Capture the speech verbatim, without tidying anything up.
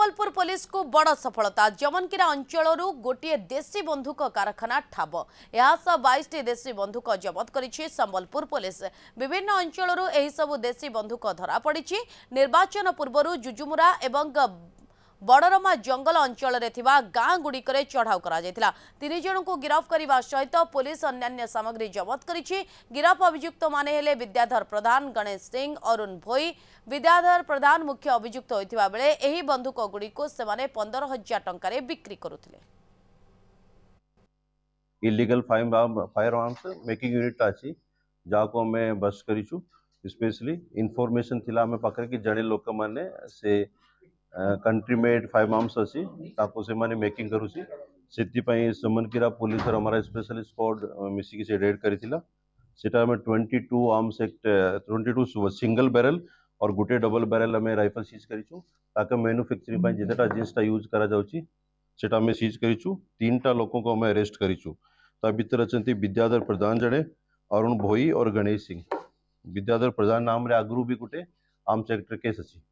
Sambalpur police को बड़ सफलता। जमनकीरा अंचल गोटे देशी बंधुक कारखाना ठाब। यह सह बाईस देशी बंधुक जबत करी संबलपुर पुलिस। विभिन्न अंचल एही सबु देशी बंधुक धरा पड़ी। निर्वाचन पूर्व जुजुमुरा एवं बड़रमा जंगल अंचल गाँ गुड़िक चढ़ाऊ करा तीन जन को गिरफ करने सहित पुलिस अन्य सामग्री जबत करी। गिरफ अभियुक्त माने हेले विद्याधर प्रधान, गणेश सिंह, अरुण भोई। विद्याधर प्रधान मुख्य अभियुक्त होता बेले यही बंधुक गुड़िक से पंदर हजार टकर बिक्री करुले। Illegal fire arms making unit अच्छी जहाँ आम बस करूँ। स्पेशली इनफर्मेशन थी आम पाखे कि जड़े लोक मैंने से कंट्री मेड फाइव आर्म्स अच्छी से माने मेकिंग करूसी। से जमनकीरा पुलिस और हमारा स्पेशल स्क्वाड मिसिकी से रेड करी थिला। सेटा में twenty two arms act twenty two single barrel और गोटे डबल बैरल आम राइफल सीज करूँ। ताकि मैन्युफैक्चरिंग जितेटा जिनटा यूज करेटा सीज करूँ। तीन टा लोक को आम अरेस्ट करूँ। ता भर अच्छा विद्याधर प्रधान जड़े, अरुण भोई और गणेश सिंह। विद्याधर प्रधान नाम आगु भी गोटे आर्म्स एक्ट केस अच्छी।